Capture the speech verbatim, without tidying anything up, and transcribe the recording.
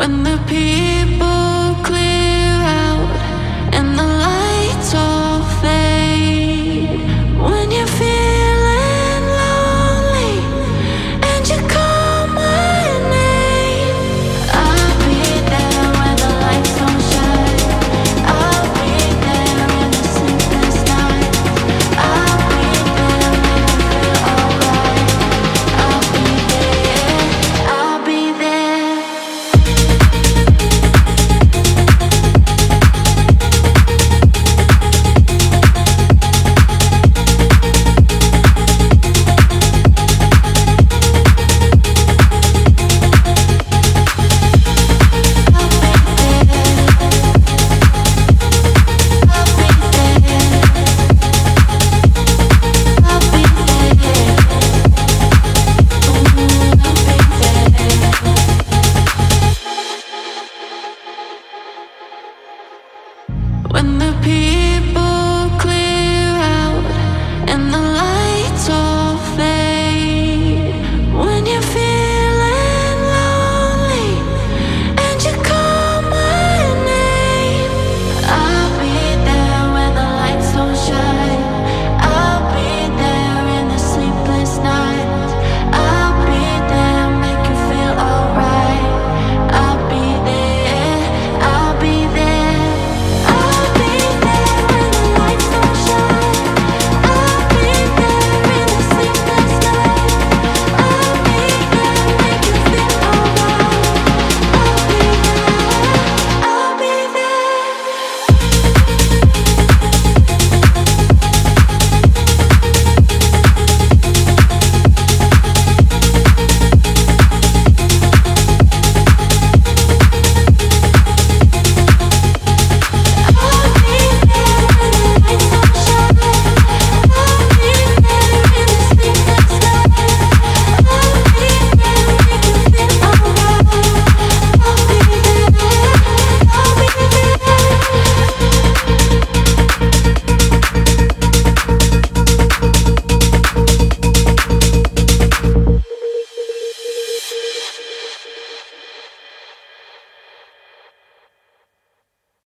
When the peace